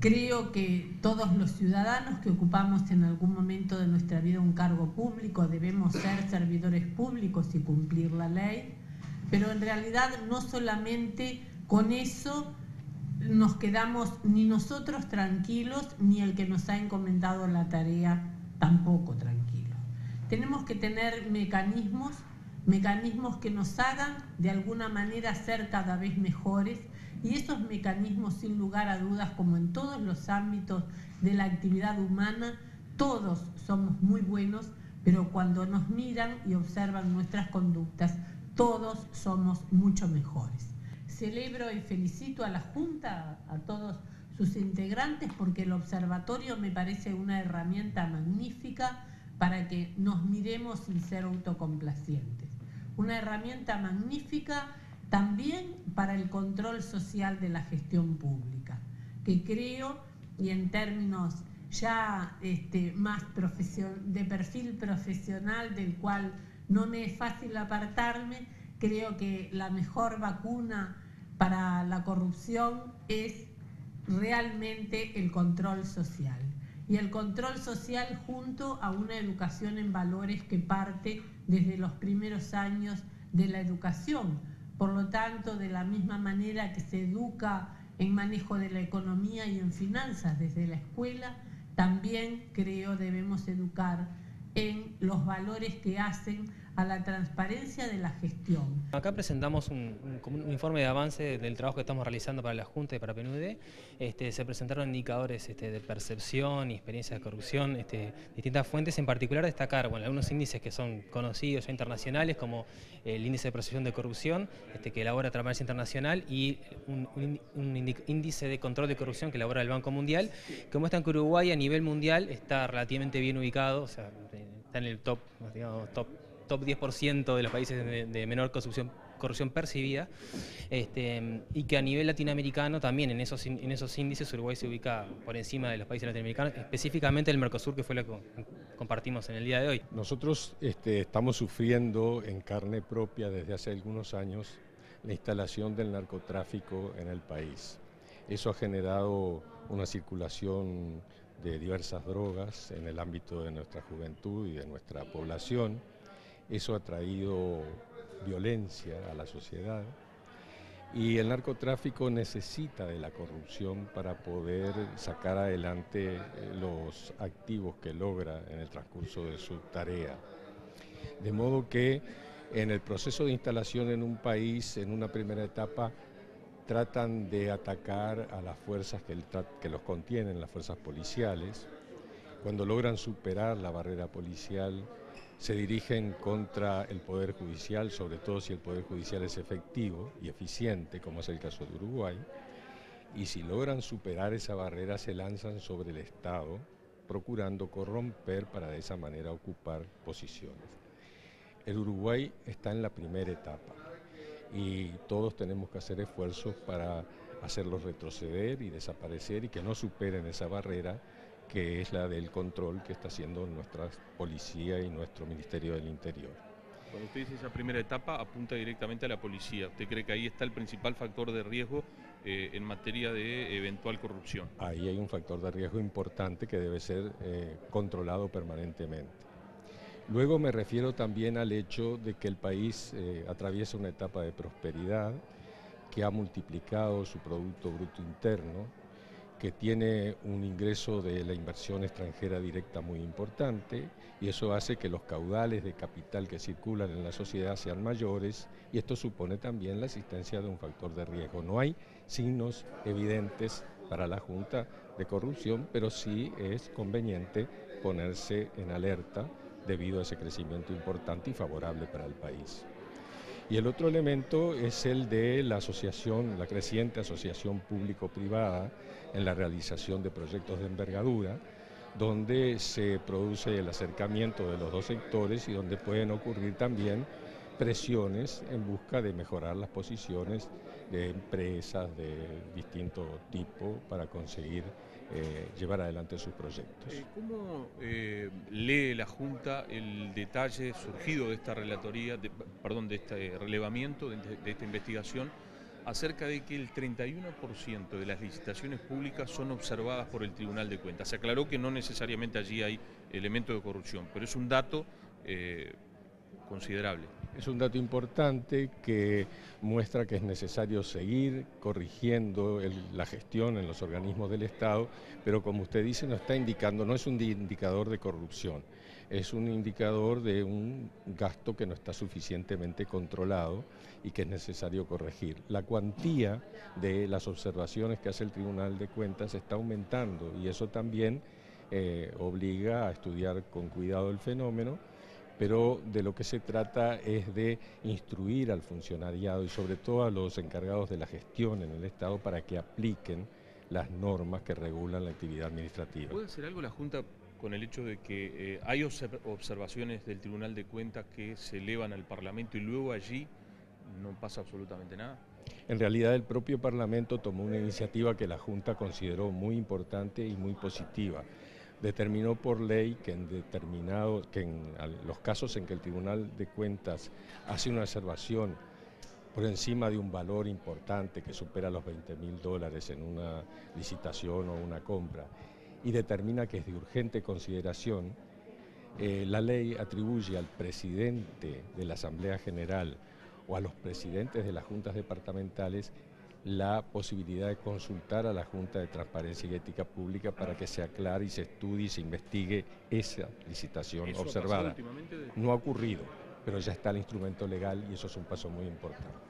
Creo que todos los ciudadanos que ocupamos en algún momento de nuestra vida un cargo público debemos ser servidores públicos y cumplir la ley, pero en realidad no solamente con eso nos quedamos ni nosotros tranquilos, ni el que nos ha encomendado la tarea tampoco tranquilo. Tenemos que tener mecanismos que nos hagan de alguna manera ser cada vez mejores, y esos mecanismos, sin lugar a dudas, como en todos los ámbitos de la actividad humana, todos somos muy buenos, pero cuando nos miran y observan nuestras conductas, todos somos mucho mejores. Celebro y felicito a la Junta, a todos sus integrantes, porque el observatorio me parece una herramienta magnífica para que nos miremos sin ser autocomplacientes. Una herramienta magnífica también para el control social de la gestión pública, que creo, y en términos ya más de perfil profesional del cual no me es fácil apartarme, creo que la mejor vacuna para la corrupción es realmente el control social. Y el control social junto a una educación en valores que parte desde los primeros años de la educación. Por lo tanto, de la misma manera que se educa en manejo de la economía y en finanzas desde la escuela, también creo debemos educar en los valores que hacen a la transparencia de la gestión. Acá presentamos un informe de avance del trabajo que estamos realizando para la Junta y para PNUD. Se presentaron indicadores de percepción y experiencia de corrupción, distintas fuentes, en particular destacar algunos índices que son conocidos ya internacionales, como el índice de percepción de corrupción que elabora Transparencia Internacional y un índice de control de corrupción que elabora el Banco Mundial, que muestran que Uruguay a nivel mundial está relativamente bien ubicado, o sea, está en el top, digamos, top 10% de los países de menor corrupción percibida, y que a nivel latinoamericano también en esos índices Uruguay se ubica por encima de los países latinoamericanos, específicamente el Mercosur, que fue lo que compartimos en el día de hoy. Nosotros estamos sufriendo en carne propia desde hace algunos años la instalación del narcotráfico en el país. Eso ha generado una circulación de diversas drogas en el ámbito de nuestra juventud y de nuestra población. Eso ha traído violencia a la sociedad y el narcotráfico necesita de la corrupción para poder sacar adelante los activos que logra en el transcurso de su tarea. De modo que en el proceso de instalación en un país, en una primera etapa, tratan de atacar a las fuerzas que los contienen, las fuerzas policiales. Cuando logran superar la barrera policial, se dirigen contra el Poder Judicial, sobre todo si el Poder Judicial es efectivo y eficiente, como es el caso de Uruguay, y si logran superar esa barrera se lanzan sobre el Estado, procurando corromper para de esa manera ocupar posiciones. El Uruguay está en la primera etapa y todos tenemos que hacer esfuerzos para hacerlos retroceder y desaparecer y que no superen esa barrera, que es la del control que está haciendo nuestra policía y nuestro Ministerio del Interior. Cuando usted dice esa primera etapa, apunta directamente a la policía. ¿Usted cree que ahí está el principal factor de riesgo en materia de eventual corrupción? Ahí hay un factor de riesgo importante que debe ser controlado permanentemente. Luego me refiero también al hecho de que el país atraviesa una etapa de prosperidad, que ha multiplicado su Producto Bruto Interno, que tiene un ingreso de la inversión extranjera directa muy importante y eso hace que los caudales de capital que circulan en la sociedad sean mayores y esto supone también la existencia de un factor de riesgo. No hay signos evidentes para la Junta de corrupción, pero sí es conveniente ponerse en alerta debido a ese crecimiento importante y favorable para el país. Y el otro elemento es el de la asociación, la creciente asociación público-privada en la realización de proyectos de envergadura, donde se produce el acercamiento de los dos sectores y donde pueden ocurrir también presiones en busca de mejorar las posiciones de empresas de distinto tipo para conseguir llevar adelante sus proyectos. ¿Cómo lee la Junta el detalle surgido de esta relevamiento, de esta investigación, acerca de que el 31% de las licitaciones públicas son observadas por el Tribunal de Cuentas. Se aclaró que no necesariamente allí hay elementos de corrupción, pero es un dato considerable. Es un dato importante que muestra que es necesario seguir corrigiendo la gestión en los organismos del Estado, pero como usted dice, no está indicando, no es un indicador de corrupción, es un indicador de un gasto que no está suficientemente controlado y que es necesario corregir. La cuantía de las observaciones que hace el Tribunal de Cuentas está aumentando y eso también obliga a estudiar con cuidado el fenómeno, pero de lo que se trata es de instruir al funcionariado y sobre todo a los encargados de la gestión en el Estado para que apliquen las normas que regulan la actividad administrativa. ¿Puede hacer algo la Junta con el hecho de que hay observaciones del Tribunal de Cuentas que se elevan al Parlamento y luego allí no pasa absolutamente nada? En realidad el propio Parlamento tomó una iniciativa que la Junta consideró muy importante y muy positiva. Determinó por ley que en los casos en que el Tribunal de Cuentas hace una observación por encima de un valor importante que supera los $20.000 en una licitación o una compra y determina que es de urgente consideración, la ley atribuye al presidente de la Asamblea General o a los presidentes de las juntas departamentales la posibilidad de consultar a la Junta de Transparencia y Ética Pública para que se aclare y se estudie y se investigue esa licitación observada. No ha ocurrido, pero ya está el instrumento legal y eso es un paso muy importante.